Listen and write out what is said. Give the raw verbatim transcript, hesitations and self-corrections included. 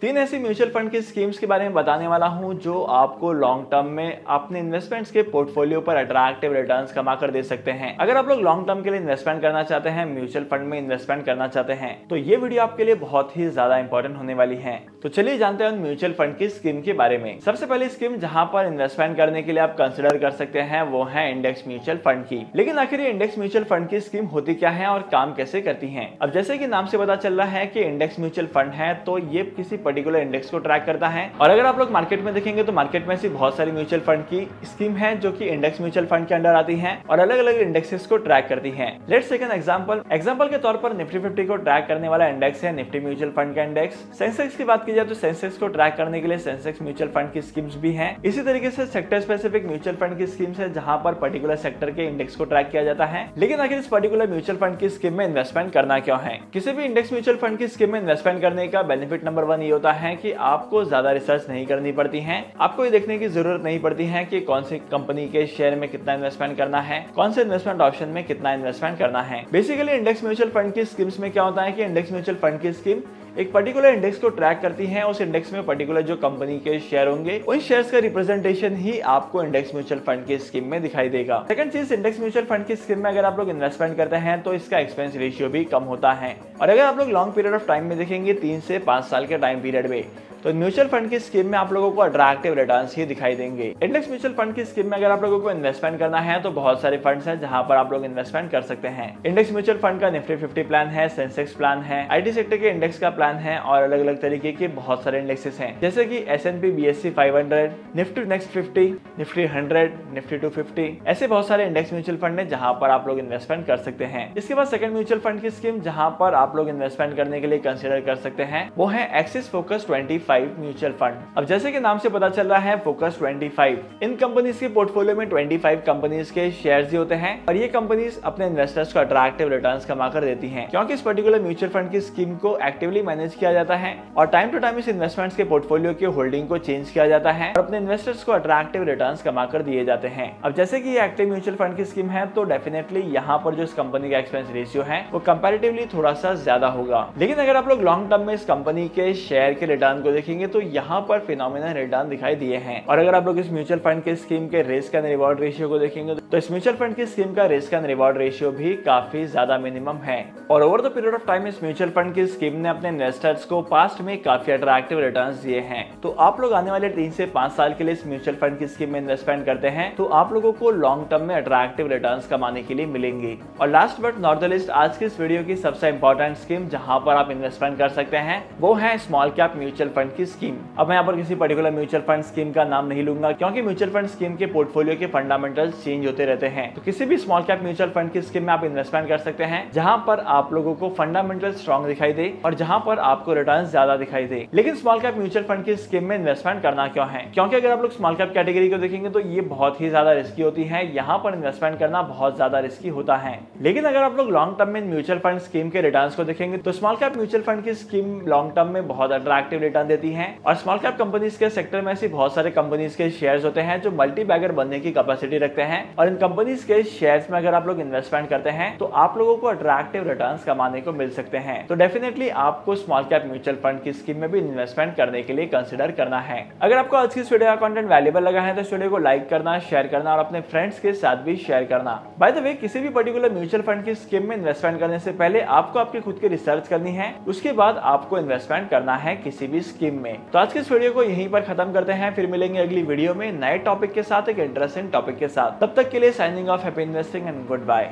तीन ऐसी mutual fund की स्कीम्स के बारे में बताने वाला हूं जो आपको लॉन्ग टर्म में अपने इन्वेस्टमेंट्स के पोर्टफोलियो पर अट्रैक्टिव रिटर्न्स कमा कर दे सकते हैं। अगर आप लोग लॉन्ग टर्म के लिए इन्वेस्टमेंट करना चाहते हैं, म्यूचुअल फंड में इन्वेस्टमेंट करना चाहते हैं, तो ये वीडियो आपके लिए बहुत ही ज्यादा इंपॉर्टेंट होने वाली है। तो चलिए जानते हैं उन म्यूचुअल फंड की स्कीम के बारे में। सबसे पहली स्कीम जहाँ पर इन्वेस्टमेंट करने के लिए आप कंसिडर कर सकते हैं वो है इंडेक्स म्यूचुअल फंड की। लेकिन आखिर ये इंडेक्स म्यूचुअल फंड की स्कीम होती क्या है और काम कैसे करती है? अब जैसे कि नाम से पता चल रहा है कि इंडेक्स म्यूचुअल फंड है, तो ये किसी पर्टिकुलर इंडेक्स को ट्रैक करता है। और अगर आप लोग मार्केट में देखेंगे तो मार्केट में ऐसी बहुत सारी म्यूचुअल फंड की स्कीम है जो कि इंडेक्स म्यूचुअल फंड के अंडर आती हैं और अलग अलग इंडेक्सेस को ट्रैक करती हैं। Let's take an example. Example के तौर पर निफ्टी फिफ्टी को ट्रैक करने वाला इंडेक्स है निफ्टी म्यूचुअल फंड का इंडेक्स। सेंसेक्स की बात की जाए तो सेंसेक्स को ट्रैक करने के लिए सेंसेक्स म्यूचुअल फंड की स्कीम्स भी है। इसी तरीके से सेक्टर स्पेसिफिक म्यूचुअल फंड की स्कीम्स है जहाँ पर पर्टिकुलर सेक्टर के इंडेक्स को ट्रैक किया जाता है। लेकिन आखिर इस पर्टिकुलर म्यूचुअल फंड की स्कीम में इन्वेस्टमेंट करना क्यों है? किसी भी इंडेक्स म्यूचुअल फंड की स्कीम में इन्वेस्टमेंट करने का बेनिफिट नंबर ये होता है कि आपको ज्यादा रिसर्च नहीं करनी पड़ती है। आपको ये देखने की जरूरत नहीं पड़ती है कि कौन सी कंपनी के शेयर में कितना इन्वेस्टमेंट करना है, कौन से इन्वेस्टमेंट ऑप्शन में कितना इन्वेस्टमेंट करना है। बेसिकली इंडेक्स म्यूचुअल फंड की स्कीम्स में क्या होता है कि इंडेक्स म्यूचुअल फंड की स्कीम एक पर्टिकुलर इंडेक्स को ट्रैक करती है। उस इंडेक्स में पर्टिकुलर जो कंपनी के शेयर होंगे उन शेयर्स का रिप्रेजेंटेशन ही आपको इंडेक्स म्यूचुअल फंड की स्कीम में दिखाई देगा। सेकंड चीज, इंडेक्स म्यूचुअल फंड की स्कीम में अगर आप लोग इन्वेस्टमेंट करते हैं तो इसका एक्सपेंस रेशियो भी कम होता है। और अगर आप लोग लॉन्ग पीरियड ऑफ टाइम में देखेंगे, तीन से पांच साल के टाइम पीरियड में, तो म्यूचुअल फंड की स्कीम में आप लोगों को अट्रैक्टिव रिटर्न्स ही दिखाई देंगे। इंडेक्स म्यूचुअल फंड की स्कीम में अगर आप लोगों को इन्वेस्टमेंट करना है तो बहुत सारे फंड्स हैं जहां पर आप लोग इन्वेस्टमेंट कर सकते हैं। इंडेक्स म्यूचुअल फंड का निफ्टी फिफ्टी प्लान है, सेंसेक्स प्लान है, आईटी सेक्टर के इंडेक्स का प्लान है और अलग अलग तरीके के बहुत सारे इंडेक्सेस हैं जैसे कि S and P B S E five hundred, Nifty next fifty, Nifty hundred, Nifty two fifty, ऐसे बहुत सारे इंडेक्स म्यूचुअल फंड है जहाँ पर आप लोग इन्वेस्टमेंट कर सकते हैं। इसके बाद सेकंड म्यूचुअल फंड की स्कीम जहाँ पर आप लोग इन्वेस्टमेंट करने के लिए कंसिडर कर सकते हैं वो है Axis focus twenty five mutual fund. अब जैसे कि नाम से पता चल रहा है फोकस ट्वेंटी फाइव, इन कंपनीज के पोर्टफोलियो में ट्वेंटी फाइव कंपनीज के शेयर्स ही होते हैं और ये कंपनीज अपने इन्वेस्टर्स को अट्रैक्टिव रिटर्न्स कमा कर देती हैं। क्योंकि इस पर्टिकुलर म्यूचुअल फंड की स्कीम को एक्टिवली मैनेज किया जाता है और टाइम टू टाइम इस इन्वेस्टमेंट्स के पोर्टफोलियो के होल्डिंग को चेंज किया जाता है और अपने इन्वेस्टर्स को अट्रैक्टिव रिटर्न्स कमा कर दिए जाते हैं। अब जैसे कि ये एक्टिव म्यूचुअल फंड की स्कीम है तो डेफिनेटली यहाँ पर जो इस कंपनी का एक्सपेंस रेशियो है वो कंपेरेटिवली थोड़ा सा ज्यादा होगा। लेकिन अगर आप लोग लॉन्ग टर्म में इस कंपनी के शेयर के रिटर्न को तो यहाँ पर फिनोमिनल रिटर्न दिखाई दिए हैं। और अगर आप लोग इस म्यूचुअल फंड के स्कीम के रिस्क एंड रिवॉर्ड रेशियो को देखेंगे तो इस म्यूचुअल फंड की स्कीम का रिस्क एंड रिवॉर्ड रेशियो भी काफी ज्यादा मिनिमम है। और over the period of time इस म्यूचुअल फंड की स्कीम ने अपने इन्वेस्टर्स को पास्ट में काफी अट्रैक्टिव रिटर्न्स दिए हैं। तो आप लोग आने वाले तीन से पांच साल के लिए इस म्यूचुअल फंड की स्कीम में इन्वेस्टमेंट करते हैं तो आप लोगों को लॉन्ग टर्म में अट्रैक्टिव रिटर्न्स कमाने के लिए मिलेंगे। और last but not the list, आज की इस वीडियो की सबसे इंपॉर्टेंट स्कीम जहाँ पर आप इन्वेस्टमेंट कर सकते हैं वो है स्मॉल कैप म्यूचुअल फंड की स्कीम। अब मैं यहाँ पर किसी पर्टिकुलर म्यूचुअल फंड स्कीम का नाम नहीं लूंगा क्योंकि म्यूचुअल फंड स्कीम के पोर्टफोलियो के फंडामेंटल्स चेंज होते रहते हैं। तो किसी भी स्मॉल कैप म्यूचुअल फंड की स्कीम में आप इन्वेस्टमेंट कर सकते हैं जहाँ पर आप लोगों को फंडामेंटल स्ट्रॉन्ग दिखाई दे और जहाँ पर आपको रिटर्न ज्यादा दिखाई दे। लेकिन स्मॉल कैप म्यूचुअल फंड की स्कीम में इन्वेस्टमेंट करना क्यों है? क्योंकि अगर आप लोग स्मॉल कैप कैटेगरी को देखेंगे तो ये बहुत ही ज्यादा रिस्की होती है। यहाँ पर इन्वेस्टमेंट करना बहुत ज्यादा रिस्की होता है। लेकिन अगर आप लोग लॉन्ग टर्म में म्यूचुअल फंड स्कीम के रिटर्न को देखेंगे तो स्मॉल कैप म्यूचुअल फंड की स्कीम लॉन्ग टर्म में बहुत अट्रैक्टिव रिटर्न देती है। और स्मॉल कैप कंपनीज के सेक्टर में ऐसी बहुत सारे कंपनीज के शेयर्स होते हैं जो मल्टी बैगर बनने की कैपेसिटी रखते हैं और इन कंपनीज के शेयर्स में अगर आप लोग इन्वेस्टमेंट करते हैं तो आप लोगों को अट्रैक्टिव रिटर्न्स कमाने को मिल सकते हैं। तो डेफिनेटली आपको स्मॉल कैप म्यूचुअल फंड की स्कीम में भी इन्वेस्टमेंट करने के लिए कंसिडर करना है। अगर आपको आज की इस वीडियो का कंटेंट वैल्यूएबल लगा है तो इस वीडियो को लाइक करना, शेयर करना और अपने फ्रेंड्स के साथ भी शेयर करना। बाय द वे, किसी भी पर्टिकुलर म्यूचुअल फंड की स्कीम में इन्वेस्टमेंट करने से पहले आपको आपकी खुद की रिसर्च करनी है, उसके बाद आपको इन्वेस्टमेंट करना है किसी भी स्कीम में। तो आज के इस वीडियो को यहीं पर खत्म करते हैं, फिर मिलेंगे अगली वीडियो में नए टॉपिक के साथ, एक इंटरेस्टिंग टॉपिक के साथ। तब तक के लिए signing off, happy investing and good bye.